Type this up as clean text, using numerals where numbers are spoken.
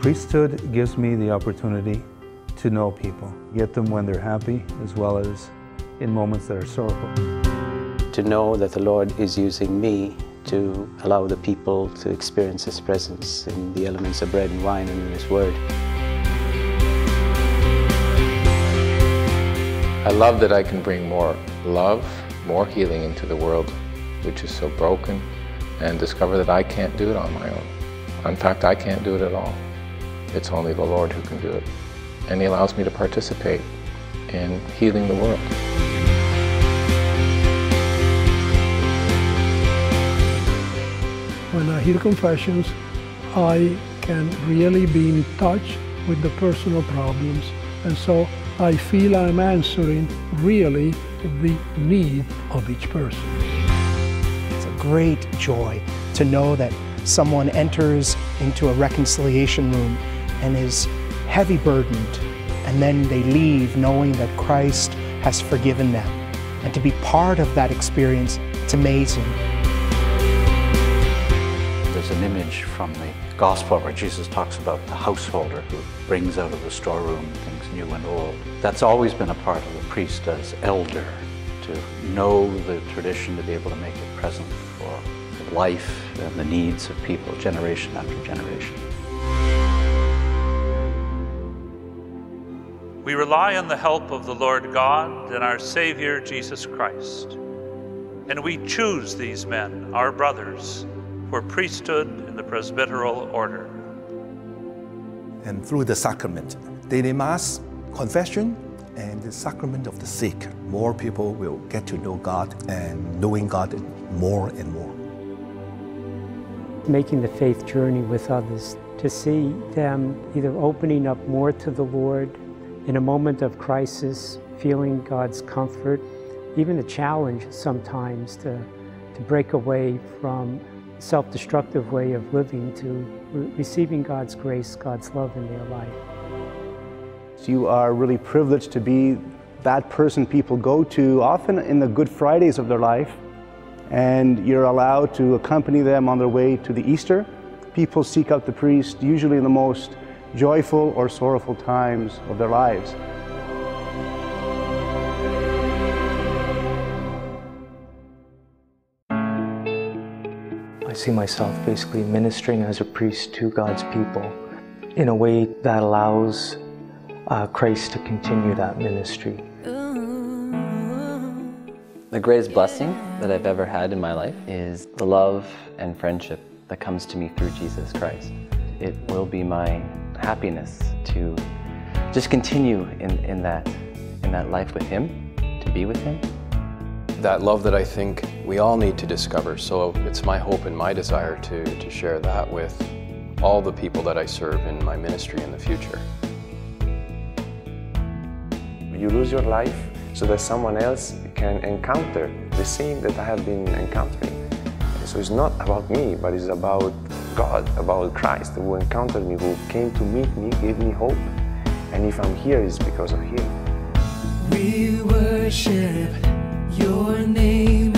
Priesthood gives me the opportunity to know people, get them when they're happy as well as in moments that are sorrowful. To know that the Lord is using me to allow the people to experience His presence in the elements of bread and wine and in His Word. I love that I can bring more love, more healing into the world, which is so broken, and discover that I can't do it on my own. In fact, I can't do it at all. It's only the Lord who can do it. And He allows me to participate in healing the world. When I hear confessions, I can really be in touch with the personal problems. And so I feel I'm answering really the need of each person. It's a great joy to know that someone enters into a reconciliation room and is heavy burdened, and then they leave knowing that Christ has forgiven them. And to be part of that experience, it's amazing. There's an image from the Gospel where Jesus talks about the householder who brings out of the storeroom things new and old. That's always been a part of the priest as elder, to know the tradition, to be able to make it present for life and the needs of people, generation after generation. We rely on the help of the Lord God and our Savior, Jesus Christ. And we choose these men, our brothers, for priesthood in the presbyteral order. And through the sacrament, daily mass, confession, and the sacrament of the sick, more people will get to know God and knowing God more and more. Making the faith journey with others, to see them either opening up more to the Lord in a moment of crisis, feeling God's comfort, even the challenge sometimes to break away from a self-destructive way of living to receiving God's grace, God's love in their life. So you are really privileged to be that person people go to often in the Good Fridays of their life, and you're allowed to accompany them on their way to the Easter. People seek out the priest usually in the most joyful or sorrowful times of their lives. I see myself basically ministering as a priest to God's people in a way that allows Christ to continue that ministry. The greatest blessing that I've ever had in my life is the love and friendship that comes to me through Jesus Christ. It will be my happiness to just continue in that life with Him, to be with Him. That love that I think we all need to discover, so it's my hope and my desire to share that with all the people that I serve in my ministry in the future. You lose your life so that someone else can encounter the same that I have been encountering. So it's not about me, but it's about God, about Christ, who encountered me, who came to meet me, gave me hope. And if I'm here, it's because of Him. We worship Your name.